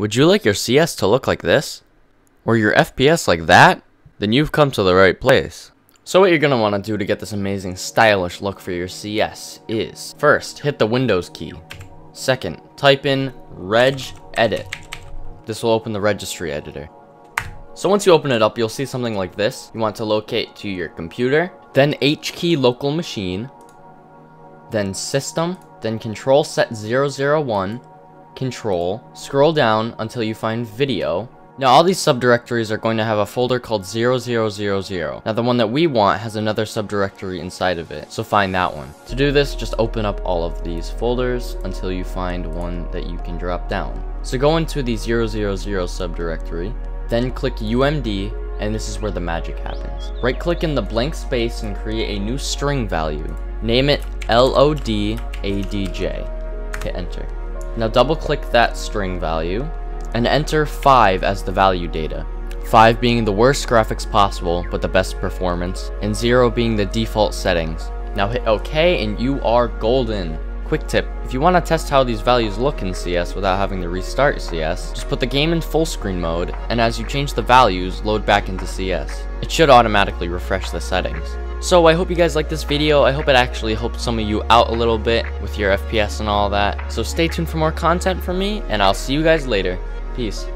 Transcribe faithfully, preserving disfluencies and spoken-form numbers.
Would you like your C S to look like this? Or your F P S like that? Then you've come to the right place. So what you're going to want to do to get this amazing stylish look for your C S is, first, hit the Windows key. Second, type in RegEdit. This will open the registry editor. So once you open it up, you'll see something like this. You want to locate to your computer, then H key local machine, then system, then control set zero zero one, control, scroll down until you find video. Now all these subdirectories are going to have a folder called zero zero zero zero. Now the one that we want has another subdirectory inside of it, so find that one. To do this, just open up all of these folders until you find one that you can drop down. So go into the zero zero zero subdirectory, then click U M D, and this is where the magic happens. Right click in the blank space and create a new string value. Name it L O D A D J. Hit enter. Now double click that string value and enter five as the value data. five being the worst graphics possible but the best performance, and zero being the default settings. Now hit OK and you are golden. Quick tip, if you want to test how these values look in C S without having to restart C S, just put the game in full screen mode, and as you change the values, load back into C S. It should automatically refresh the settings. So I hope you guys liked this video. I hope it actually helped some of you out a little bit with your F P S and all that. So stay tuned for more content from me, and I'll see you guys later. Peace.